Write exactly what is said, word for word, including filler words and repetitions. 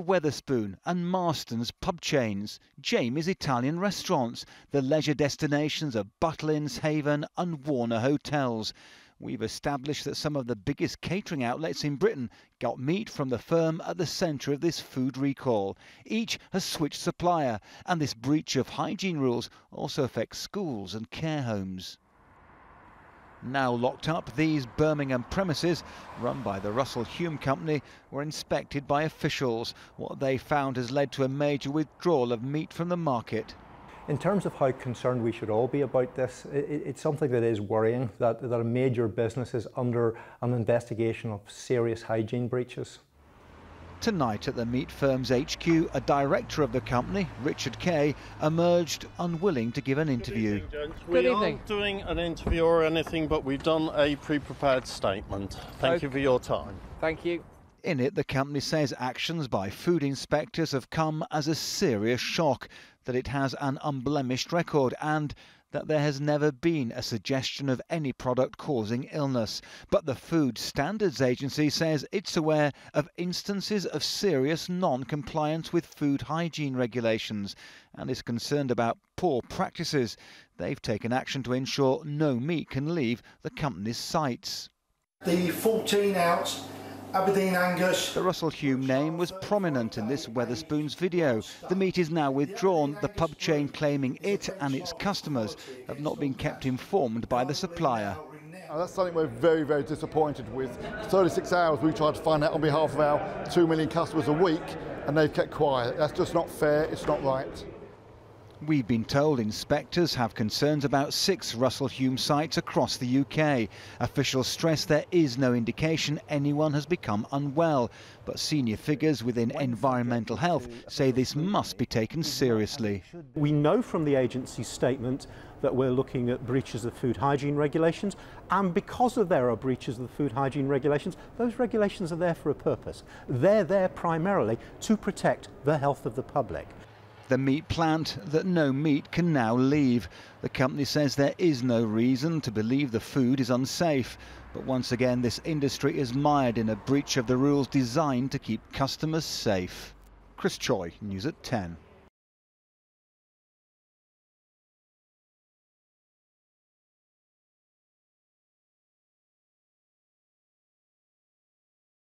Wetherspoon and Marston's pub chains, Jamie's Italian restaurants, the leisure destinations of Butlin's, Haven and Warner Hotels. We've established that some of the biggest catering outlets in Britain got meat from the firm at the centre of this food recall. Each has switched supplier, and this breach of hygiene rules also affects schools and care homes. Now locked up, these Birmingham premises, run by the Russell Hume Company, were inspected by officials. What they found has led to a major withdrawal of meat from the market. In terms of how concerned we should all be about this, it, it's something that is worrying, that, that a major business is under an investigation of serious hygiene breaches. Tonight at the meat firm's H Q, a director of the company, Richard Kay, emerged unwilling to give an interview. Good evening, we Good evening. aren't doing an interview or anything, but we've done a pre-prepared statement. Thank okay. you for your time. Thank you. In it, the company says actions by food inspectors have come as a serious shock, that it has an unblemished record and that there has never been a suggestion of any product causing illness. But the Food Standards Agency says it's aware of instances of serious non-compliance with food hygiene regulations and is concerned about poor practices. They've taken action to ensure no meat can leave the company's sites. The fourteen ounce Aberdeen Angus. The Russell Hume name was prominent in this Wetherspoon's video. The meat is now withdrawn, the pub chain claiming it and its customers have not been kept informed by the supplier. And that's something we're very, very disappointed with. thirty-six hours we tried to find out on behalf of our two million customers a week, and they've kept quiet. That's just not fair, it's not right. We've been told inspectors have concerns about six Russell Hume sites across the U K. Officials stress there is no indication anyone has become unwell, but senior figures within environmental health say this must be taken seriously. We know from the agency's statement that we're looking at breaches of food hygiene regulations, and because of there are breaches of the food hygiene regulations, those regulations are there for a purpose. They're there primarily to protect the health of the public. The meat plant that no meat can now leave. The company says there is no reason to believe the food is unsafe. But once again, this industry is mired in a breach of the rules designed to keep customers safe. Chris Choi, News at ten.